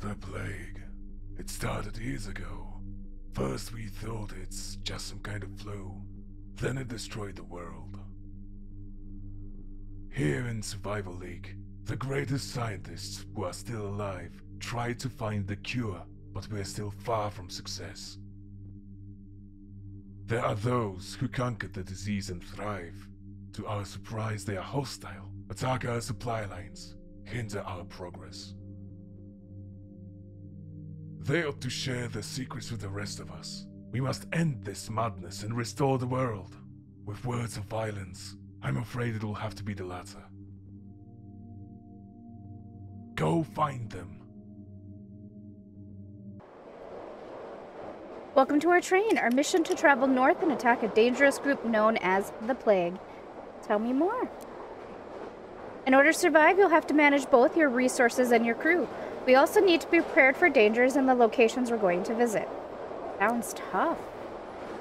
The plague. It started years ago. First we thought it's just some kind of flu. Then it destroyed the world. Here in Survival League, the greatest scientists who are still alive tried to find the cure, but we're still far from success. There are those who conquered the disease and thrive. To our surprise, they are hostile, attack our supply lines, hinder our progress. They ought to share their secrets with the rest of us. We must end this madness and restore the world. With words of violence, I'm afraid it will have to be the latter. Go find them. Welcome to our train. Our mission to travel north and attack a dangerous group known as the Plague. Tell me more. In order to survive, you'll have to manage both your resources and your crew. We also need to be prepared for dangers in the locations we're going to visit. Sounds tough.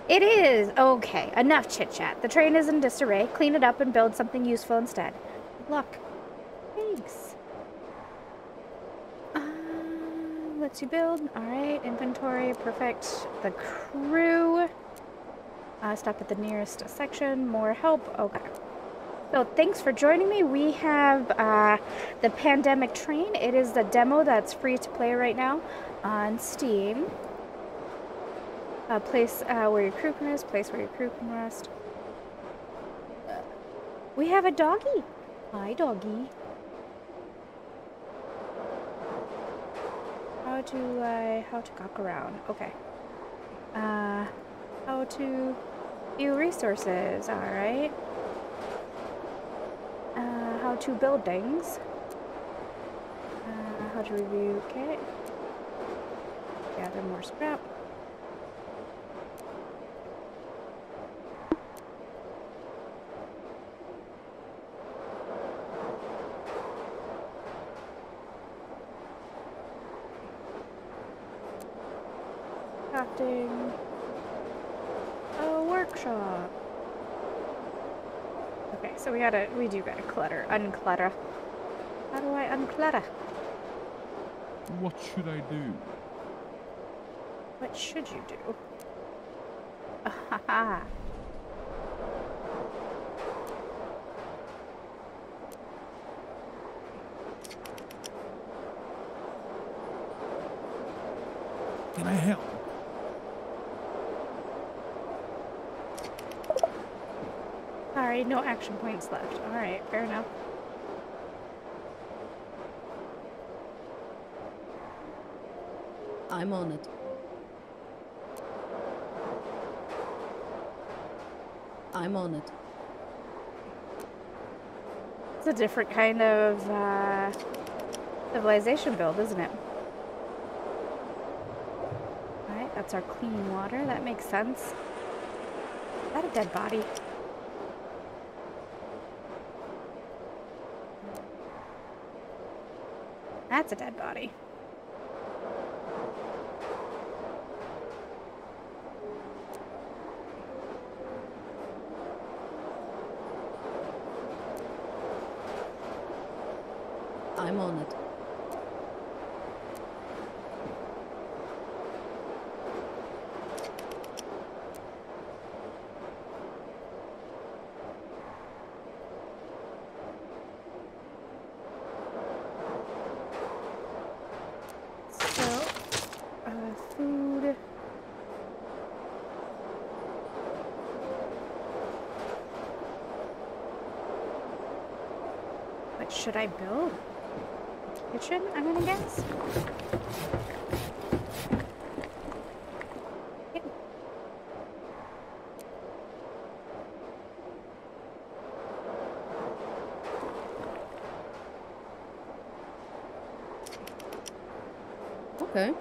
It is! Okay, enough chit-chat. The train is in disarray. Clean it up and build something useful instead. Good luck. Thanks. Let's you build. Alright, inventory, perfect. The crew. Stop at the nearest section. More help. Okay. So thanks for joining me. We have the Pandemic Train. It is the demo that's free to play right now on Steam. Place where your crew can rest. Place where your crew can rest. We have a doggy. Hi, doggy. How to cock around? Okay. How to view resources? All right. How to build things. How to review. Okay. Gather more scrap. Crafting. A workshop. Okay, so we do gotta clutter, unclutter. How do I unclutter? What should I do? What should you do? Ahaha. Can I help? Sorry, no action points left. Alright, fair enough. I'm on it. I'm on it. It's a different kind of civilization build, isn't it? Alright, that's our clean water. That makes sense. Is that a dead body? That's a dead body. I'm on it. Should I build a kitchen, I'm gonna guess? Okay. Okay.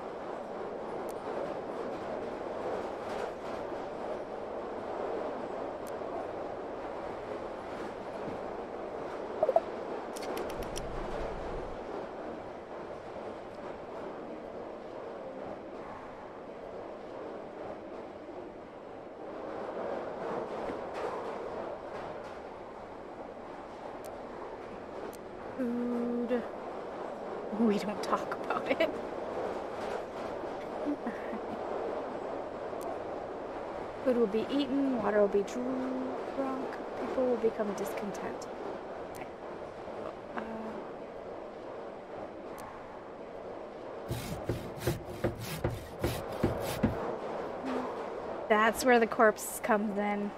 We don't talk about it. Food will be eaten, water will be drunk, people will become discontent. That's where the corpse comes in.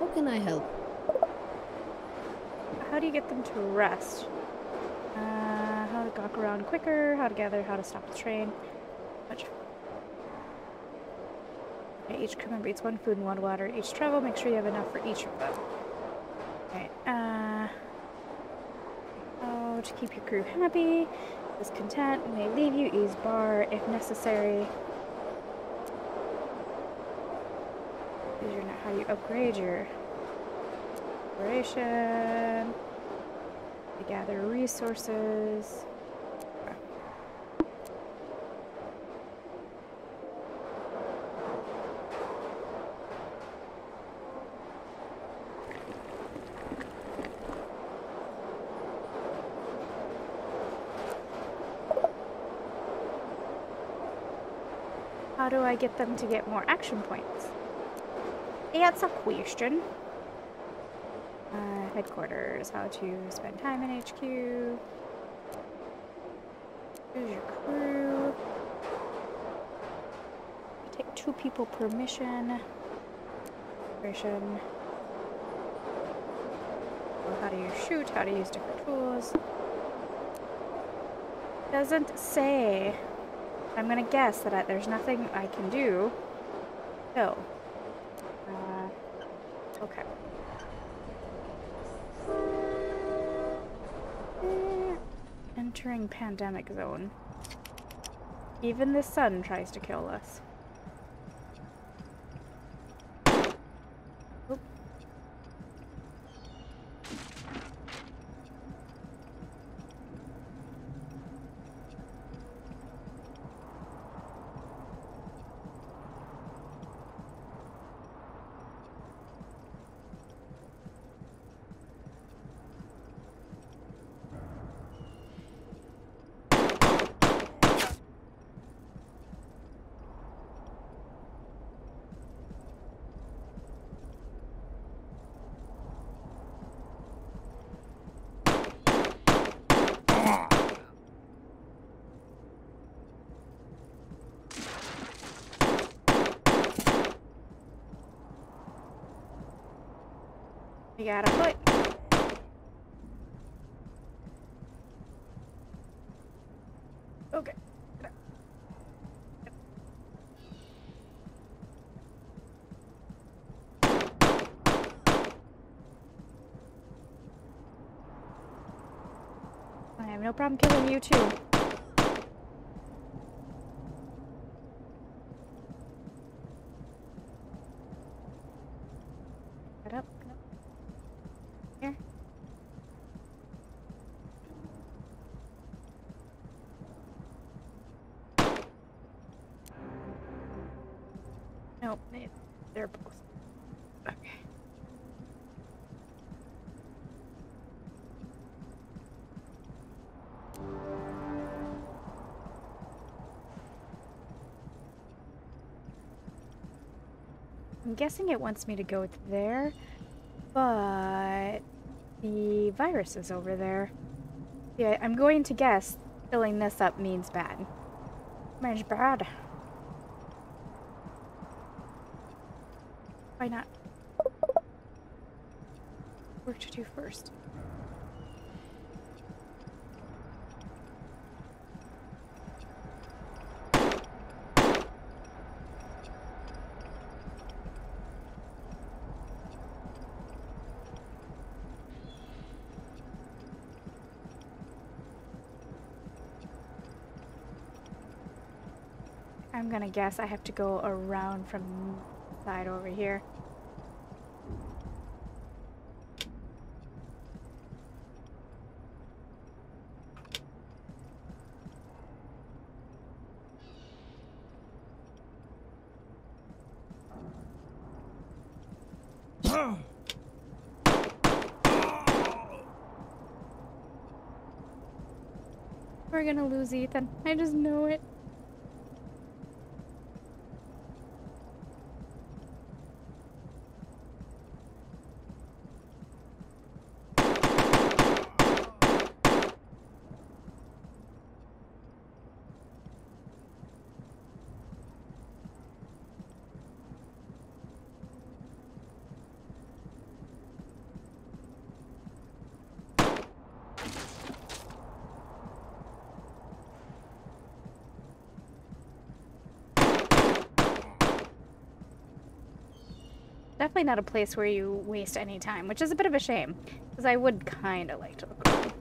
How can I help? How do you get them to rest? How to gawk around quicker, how to gather, how to stop the train. Okay, each crew member eats one food and one water. Each travel, make sure you have enough for each of them. Okay, oh, to keep your crew happy, discontent, when they leave you, use bar if necessary. These are not how you upgrade your operation. To gather resources. How do I get them to get more action points? That's a question. Headquarters, how to spend time in HQ. Here's your crew. Take 2 people per mission. Well, how do you shoot? How to use different tools? Doesn't say. I'm gonna guess that there's nothing I can do. So. Okay. Entering pandemic zone. Even the sun tries to kill us. Oop. You got a foot. Okay. I have no problem killing you too. They're both. Okay. I'm guessing it wants me to go there, but the virus is over there. Yeah, I'm going to guess filling this up means bad. Means bad. Why not? Work to do first. I'm gonna guess I have to go around from the side over here. We're gonna lose Ethan. I just know it. Definitely not a place where you waste any time, which is a bit of a shame, because I would kind of like to look around.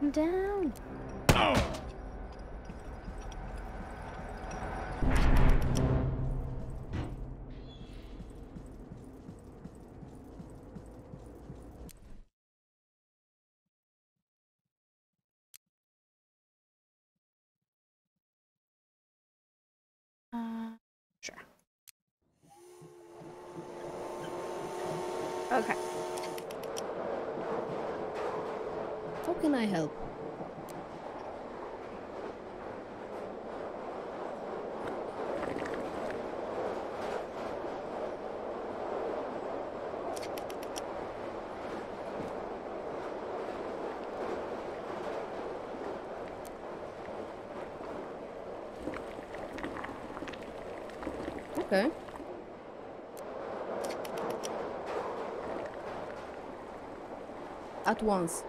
I'm down. Okay. How can I help? Okay. At once.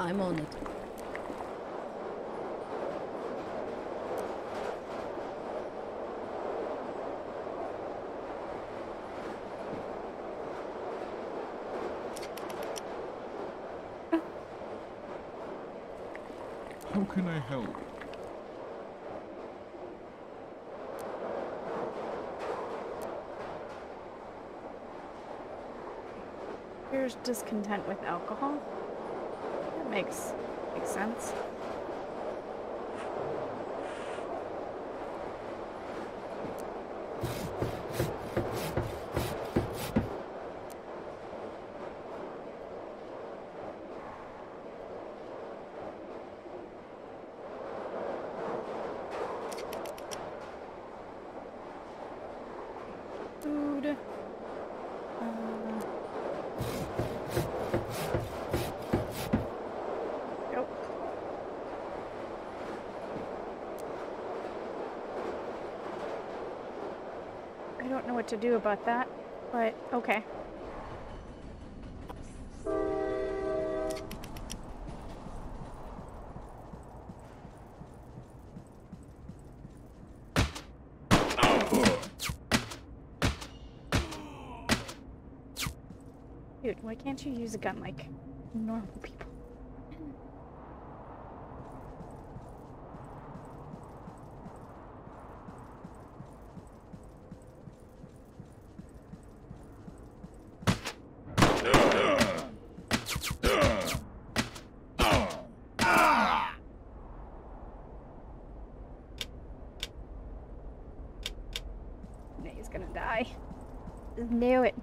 I'm on it. How can I help? Here's discontent with alcohol. That makes sense. To do about that, but okay. Dude, why can't you use a gun like normal people? Knew it.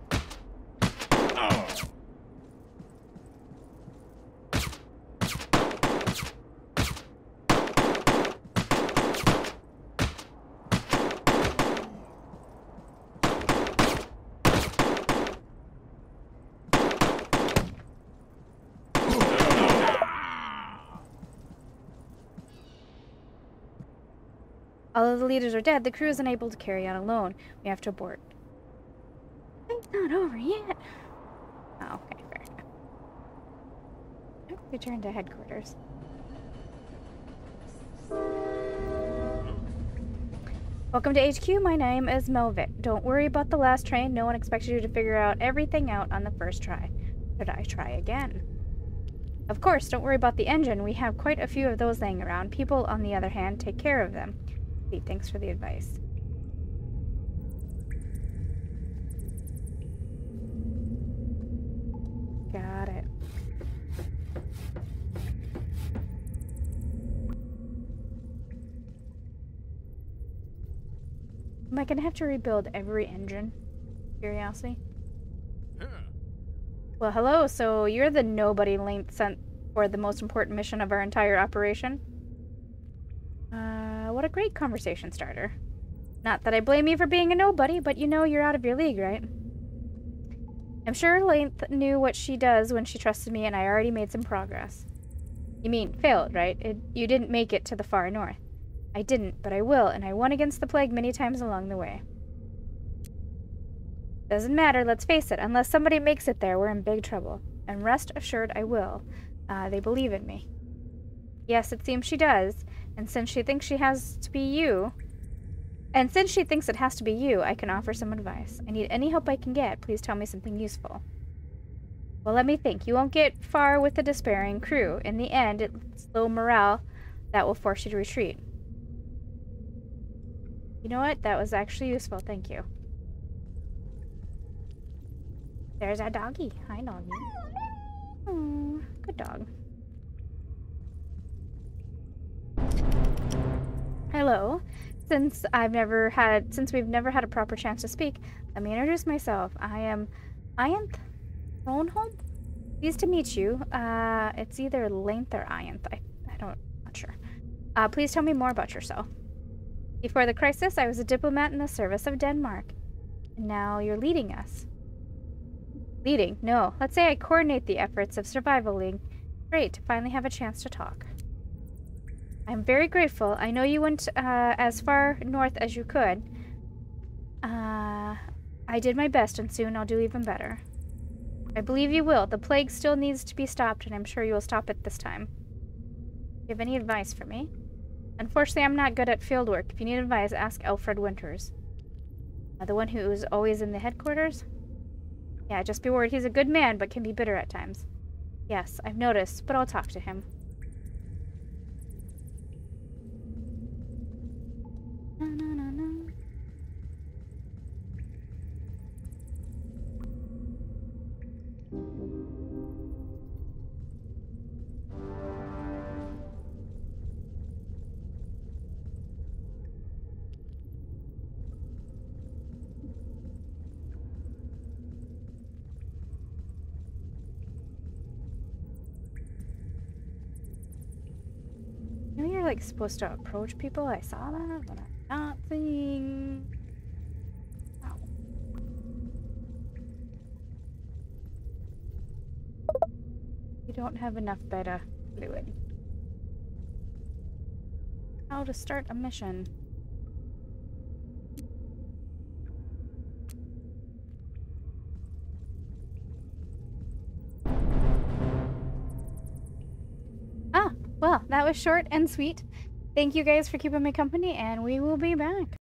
Although the leaders are dead, the crew is unable to carry on alone. We have to abort. Not over yet. Oh, okay, fair enough. Return to headquarters. Welcome to HQ, my name is Melvick. Don't worry about the last train, no one expected you to figure out everything out on the first try. Should I try again? Of course, don't worry about the engine, we have quite a few of those laying around. People, on the other hand, take care of them. See, thanks for the advice. Got it. Am I gonna have to rebuild every engine? Curiosity? Yeah. Well, hello, so you're the nobody Linth sent for the most important mission of our entire operation. What a great conversation starter. Not that I blame you for being a nobody, but you know you're out of your league, right? I'm sure Linth knew what she does when she trusted me, and I already made some progress. You mean failed, right? You didn't make it to the far north. I didn't, but I will, and I won against the plague many times along the way. Doesn't matter, let's face it. Unless somebody makes it there, we're in big trouble. And rest assured, I will. They believe in me. Yes, it seems she does. And since she thinks she has to be you... And since she thinks it has to be you, I can offer some advice. I need any help I can get. Please tell me something useful. Well, let me think. You won't get far with the despairing crew. In the end, it's low morale that will force you to retreat. You know what? That was actually useful. Thank you. There's a doggy. Hi, doggy. Oh, good dog. Hello. Since we've never had a proper chance to speak, let me introduce myself. I am Ianthe Rønholm. Pleased to meet you. It's either Linth or Ianthe. I'm not sure. Please tell me more about yourself. Before the crisis, I was a diplomat in the service of Denmark. And now you're leading us. Leading? No. Let's say I coordinate the efforts of Survival League. Great to finally have a chance to talk. I'm very grateful. I know you went as far north as you could. I did my best, and soon I'll do even better. I believe you will. The plague still needs to be stopped, and I'm sure you will stop it this time. Do you have any advice for me? Unfortunately, I'm not good at field work. If you need advice, ask Alfred Winters. The one who is always in the headquarters? Yeah, just be worried. He's a good man, but can be bitter at times. Yes, I've noticed, but I'll talk to him. Like supposed to approach people. I saw that, but I'm not seeing. Oh. You don't have enough beta fluid. How to start a mission? Well, that was short and sweet. Thank you guys for keeping me company, and we will be back.